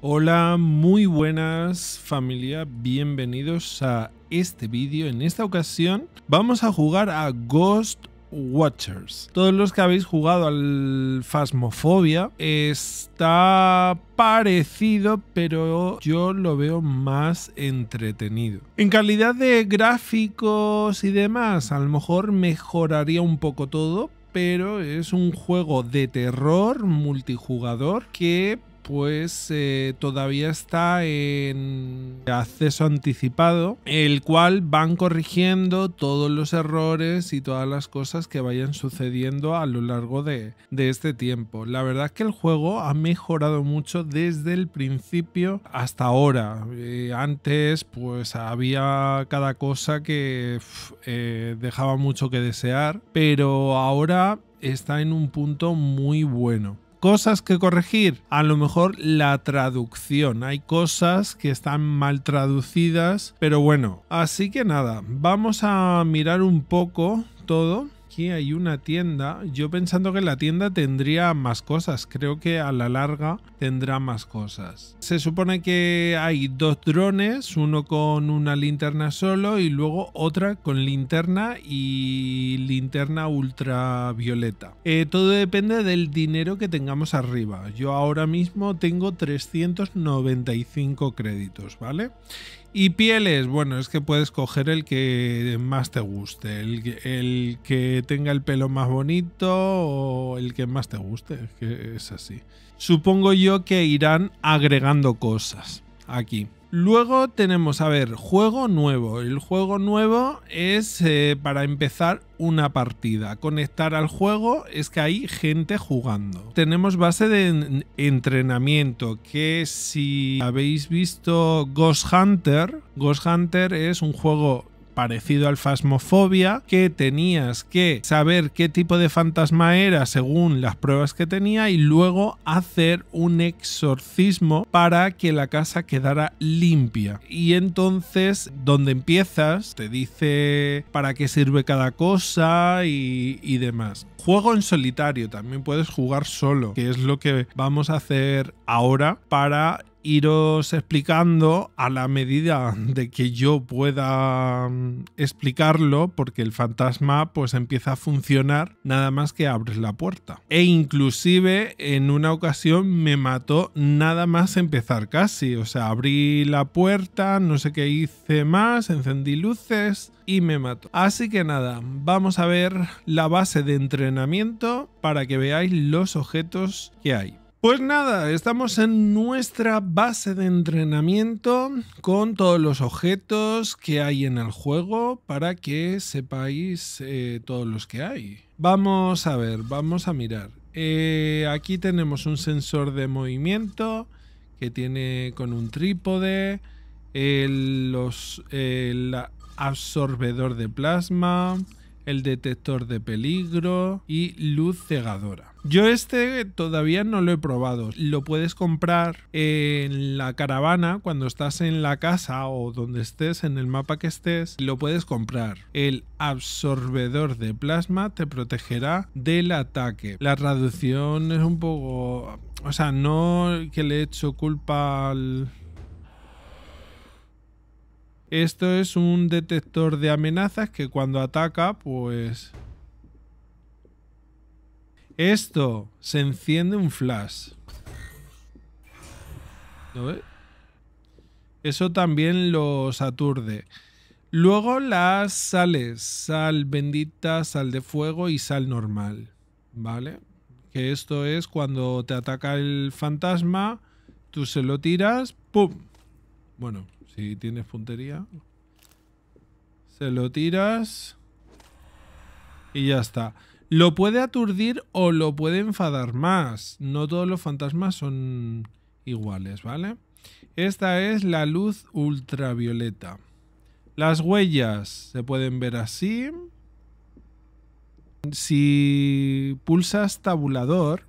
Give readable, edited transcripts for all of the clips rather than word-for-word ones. Hola, muy buenas familia, bienvenidos a este vídeo. En esta ocasión vamos a jugar a Ghost Watchers. Todos los que habéis jugado al Phasmophobia, está parecido, pero yo lo veo más entretenido. En calidad de gráficos y demás, a lo mejor mejoraría un poco todo, pero es un juego de terror multijugador que pues todavía está en acceso anticipado, el cual van corrigiendo todos los errores y todas las cosas que vayan sucediendo a lo largo de este tiempo. La verdad es que el juego ha mejorado mucho desde el principio hasta ahora. Antes pues había cada cosa que dejaba mucho que desear, pero ahora está en un punto muy bueno. Cosas que corregir, a lo mejor la traducción, hay cosas que están mal traducidas, pero bueno, así que nada, vamos a mirar un poco todo. Aquí hay una tienda, yo pensando que la tienda tendría más cosas, creo que a la larga tendrá más cosas. Se supone que hay dos drones, uno con una linterna solo y luego otra con linterna y linterna ultravioleta. Todo depende del dinero que tengamos arriba. Yo ahora mismo tengo 395 créditos, ¿vale? Y pieles, bueno, es que puedes coger el que más te guste, el que tenga el pelo más bonito o el que más te guste, es que es así. Supongo yo que irán agregando cosas aquí. Luego tenemos, a ver, juego nuevo. El juego nuevo es para empezar una partida. Conectar al juego es que hay gente jugando. Tenemos base de entrenamiento, que si habéis visto Ghost Hunter, Ghost Hunter es un juego parecido al Phasmophobia, que tenías que saber qué tipo de fantasma era según las pruebas que tenía y luego hacer un exorcismo para que la casa quedara limpia. Y entonces, donde empiezas, te dice para qué sirve cada cosa y demás. Juego en solitario, también puedes jugar solo, que es lo que vamos a hacer ahora para iros explicando a la medida de que yo pueda explicarlo, porque el fantasma pues empieza a funcionar nada más que abres la puerta. E inclusive en una ocasión me mató nada más empezar casi, o sea, abrí la puerta, no sé qué hice más, encendí luces y me mató. Así que nada, vamos a ver la base de entrenamiento para que veáis los objetos que hay. Pues nada, estamos en nuestra base de entrenamiento con todos los objetos que hay en el juego para que sepáis todos los que hay. Vamos a ver, vamos a mirar. Aquí tenemos un sensor de movimiento que tiene con un trípode, el absorbedor de plasma, el detector de peligro y luz cegadora. Yo este todavía no lo he probado. Lo puedes comprar en la caravana, cuando estás en la casa o donde estés, en el mapa que estés, lo puedes comprar. El absorbedor de plasma te protegerá del ataque. La traducción es un poco... O sea, no que le he hecho culpa al... Esto es un detector de amenazas que cuando ataca, pues... Esto se enciende un flash. ¿Lo ves? Eso también los aturde. Luego las sales. Sal bendita, sal de fuego y sal normal. ¿Vale? Que esto es cuando te ataca el fantasma, tú se lo tiras, ¡pum! Bueno... Si tienes puntería, se lo tiras y ya está. Lo puede aturdir o lo puede enfadar más. No todos los fantasmas son iguales, ¿vale? Esta es la luz ultravioleta. Las huellas se pueden ver así. Si pulsas tabulador,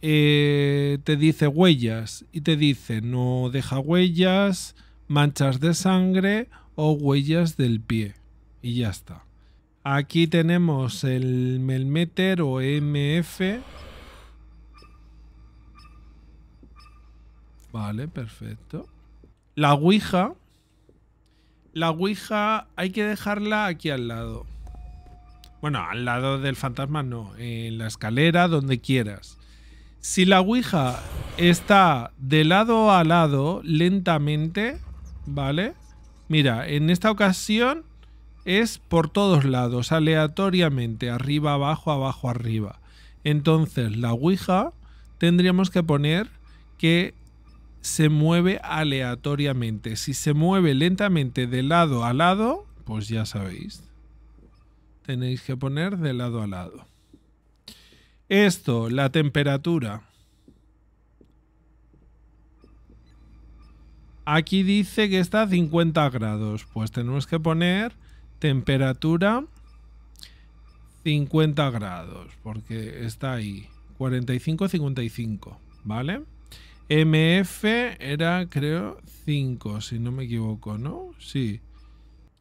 te dice huellas y te dice no deja huellas, manchas de sangre o huellas del pie. Y ya está. Aquí tenemos el melmeter o EMF. Vale, perfecto. La Ouija. La Ouija hay que dejarla aquí al lado. Bueno, al lado del fantasma no. En la escalera, donde quieras. Si la Ouija está de lado a lado, lentamente, ¿vale? Mira, en esta ocasión es por todos lados, aleatoriamente. Arriba, abajo, abajo, arriba. Entonces, la Ouija tendríamos que poner que se mueve aleatoriamente. Si se mueve lentamente de lado a lado, pues ya sabéis. Tenéis que poner de lado a lado. Esto, la temperatura. Aquí dice que está a 50 grados. Pues tenemos que poner temperatura 50 grados. Porque está ahí. 45, 55. ¿Vale? MF era, creo, 5, si no me equivoco, ¿no? Sí.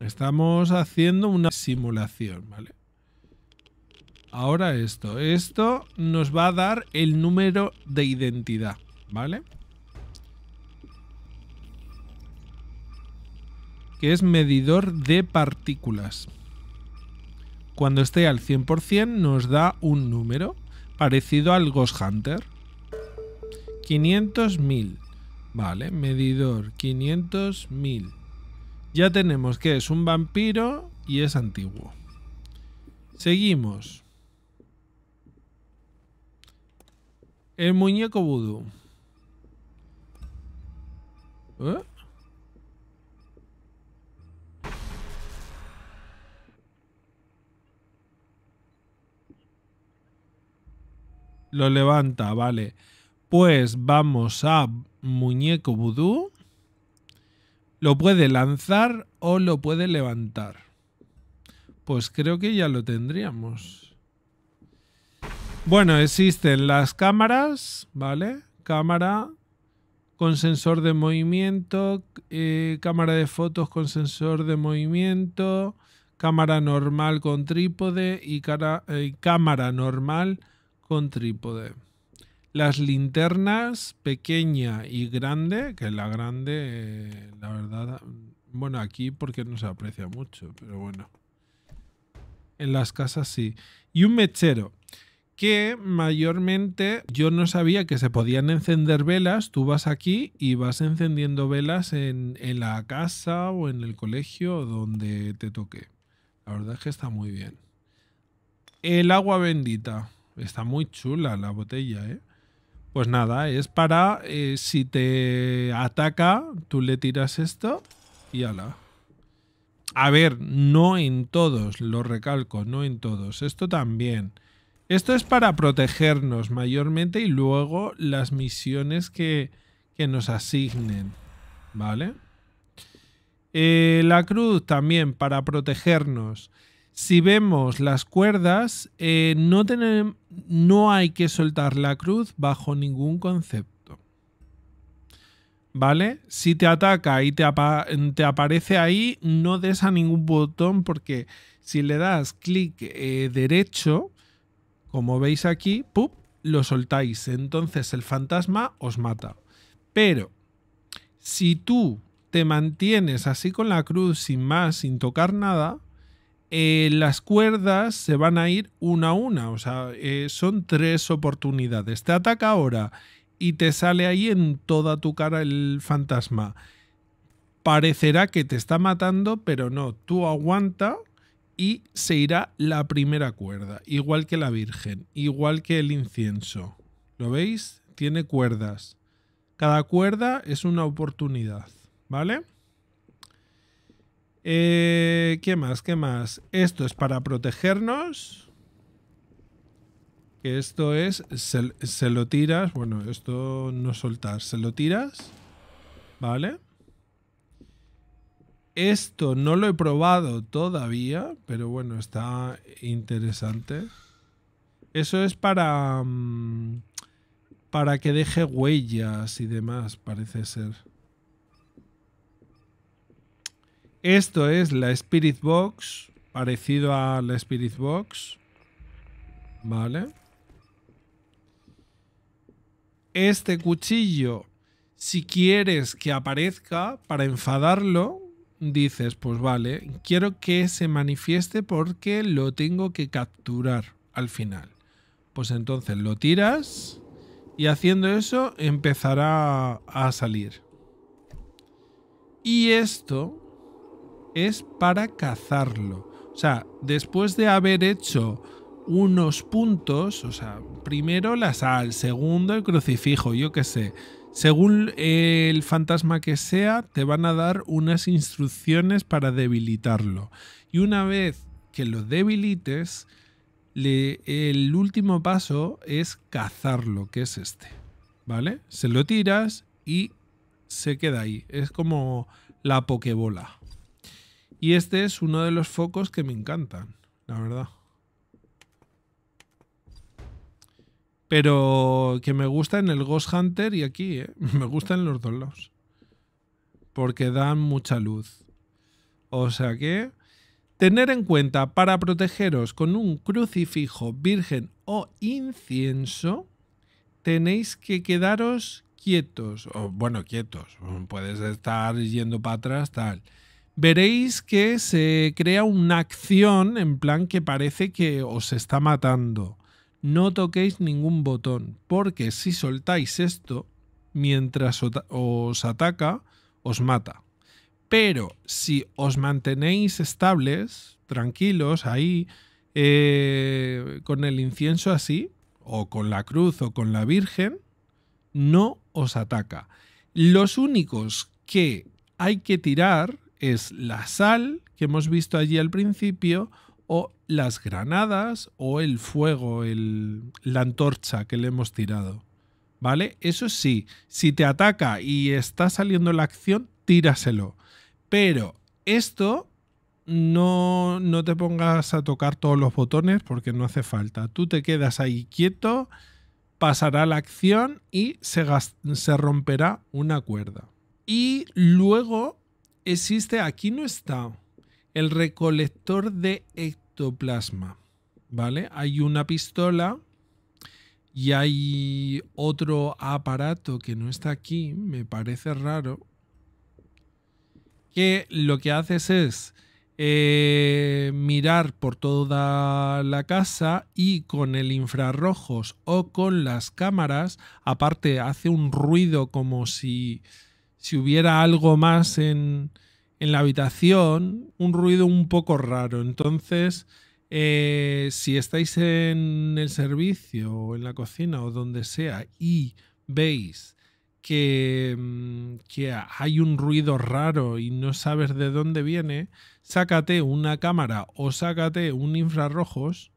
Estamos haciendo una simulación, ¿vale? Ahora esto. Esto nos va a dar el número de identidad, ¿vale? Que es medidor de partículas. Cuando esté al 100% nos da un número parecido al Ghost Hunter. 500.000. Vale, medidor 500.000. Ya tenemos que es un vampiro y es antiguo. Seguimos. El muñeco vudú. ¿Eh? Lo levanta, vale. Pues vamos a muñeco vudú. Lo puede lanzar o lo puede levantar. Pues creo que ya lo tendríamos. Bueno, existen las cámaras, ¿vale? Cámara con sensor de movimiento, cámara de fotos con sensor de movimiento, cámara normal con trípode y cámara normal con trípode. Las linternas pequeña y grande, que la grande, la verdad, bueno, aquí porque no se aprecia mucho, pero bueno. En las casas sí. Y un mechero. Que mayormente yo no sabía que se podían encender velas. Tú vas aquí y vas encendiendo velas en la casa o en el colegio donde te toque. La verdad es que está muy bien. El agua bendita. Está muy chula la botella, ¿eh? Pues nada, es para si te ataca, tú le tiras esto y ala. A ver, no en todos, lo recalco, no en todos. Esto también. Esto es para protegernos mayormente y luego las misiones que nos asignen, ¿vale? La cruz también para protegernos. Si vemos las cuerdas, no hay que soltar la cruz bajo ningún concepto, ¿vale? Si te ataca y te aparece ahí, no des a ningún botón porque si le das clic derecho... Como veis aquí, ¡pup!, lo soltáis. Entonces el fantasma os mata. Pero si tú te mantienes así con la cruz, sin más, sin tocar nada, las cuerdas se van a ir una a una. O sea, son 3 oportunidades. Te ataca ahora y te sale ahí en toda tu cara el fantasma. Parecerá que te está matando, pero no. Tú aguanta... Y se irá la primera cuerda, igual que la Virgen, igual que el incienso. ¿Lo veis? Tiene cuerdas. Cada cuerda es una oportunidad, ¿vale? ¿Qué más? ¿Qué más? Esto es para protegernos. Esto es... Se lo tiras. Bueno, esto no soltar. Se lo tiras, ¿vale? Esto no lo he probado todavía, pero bueno, está interesante. Eso es para que deje huellas y demás, parece ser. Esto es la Spirit Box, parecido a la Spirit Box. Vale. Este cuchillo... Si quieres que aparezca para enfadarlo, dices, pues vale, quiero que se manifieste porque lo tengo que capturar al final. Pues entonces lo tiras y haciendo eso empezará a salir. Y esto es para cazarlo. O sea, después de haber hecho unos puntos, o sea, primero la sal, segundo el crucifijo, yo qué sé. Según el fantasma que sea, te van a dar unas instrucciones para debilitarlo. Y una vez que lo debilites, el último paso es cazarlo, que es este. ¿Vale? Se lo tiras y se queda ahí. Es como la pokebola. Y este es uno de los focos que me encantan, la verdad. Pero que me gusta en el Ghost Hunter y aquí, ¿eh? Me gustan los dos lados. Porque dan mucha luz. O sea que... Tener en cuenta para protegeros con un crucifijo, virgen o incienso, tenéis que quedaros quietos. O, bueno, quietos. Puedes estar yendo para atrás, tal. Veréis que se crea una acción en plan que parece que os está matando. No toquéis ningún botón, porque si soltáis esto, mientras os ataca, os mata. Pero si os mantenéis estables, tranquilos, ahí, con el incienso así, o con la cruz o con la Virgen, no os ataca. Los únicos que hay que tirar es la sal, que hemos visto allí al principio, o las granadas o el fuego, la antorcha que le hemos tirado, ¿vale? Eso sí, si te ataca y está saliendo la acción, tíraselo. Pero esto no te pongas a tocar todos los botones porque no hace falta. Tú te quedas ahí quieto, pasará la acción y se romperá una cuerda. Y luego existe, aquí no está, el recolector de ectoplasma, ¿vale? Hay una pistola y hay otro aparato que no está aquí, me parece raro, que lo que haces es mirar por toda la casa y con el infrarrojos o con las cámaras, aparte hace un ruido como si hubiera algo más en la habitación, un ruido un poco raro. Entonces, si estáis en el servicio o en la cocina o donde sea y veis que hay un ruido raro y no sabes de dónde viene, sácate una cámara o sácate un infrarrojos,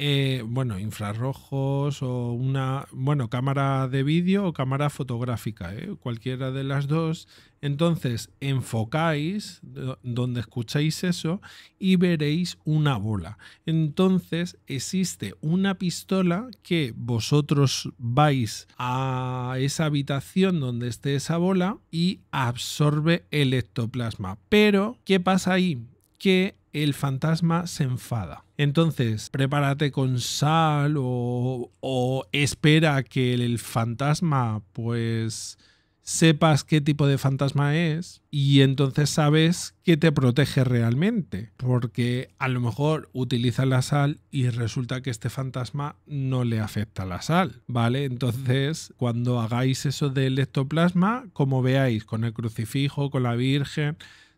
infrarrojos o una cámara de vídeo o cámara fotográfica, cualquiera de las dos. Entonces enfocáis donde escucháis eso y veréis una bola. Entonces existe una pistola que vosotros vais a esa habitación donde esté esa bola y absorbe el ectoplasma. Pero ¿qué pasa ahí? Que el fantasma se enfada. Entonces, prepárate con sal o espera a que el fantasma, pues, sepas qué tipo de fantasma es y entonces sabes que te protege realmente. Porque a lo mejor utiliza la sal y resulta que este fantasma no le afecta la sal, ¿vale? Entonces, cuando hagáis eso del ectoplasma, como veáis, con el crucifijo, con la Virgen...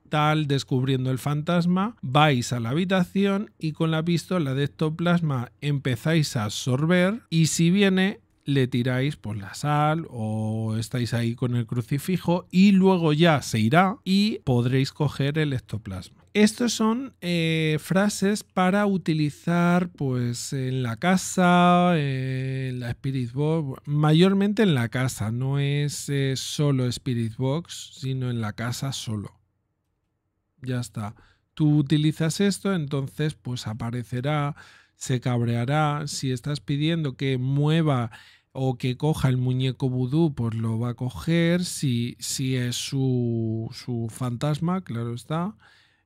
Tal, descubriendo el fantasma, vais a la habitación y con la pistola de ectoplasma empezáis a absorber y si viene le tiráis por la sal o estáis ahí con el crucifijo y luego ya se irá y podréis coger el ectoplasma. Estos son frases para utilizar pues en la casa, en la Spirit Box, mayormente en la casa, no es solo Spirit Box, sino en la casa solo. Ya está. Tú utilizas esto, entonces pues aparecerá, se cabreará. Si estás pidiendo que mueva o que coja el muñeco vudú, pues lo va a coger. Si es su fantasma, claro está.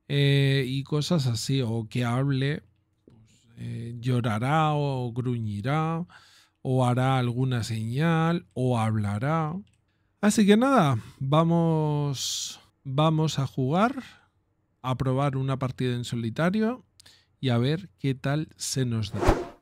Y cosas así. O que hable, pues, llorará o gruñirá o hará alguna señal o hablará. Así que nada, vamos a jugar, a probar una partida en solitario y a ver qué tal se nos da.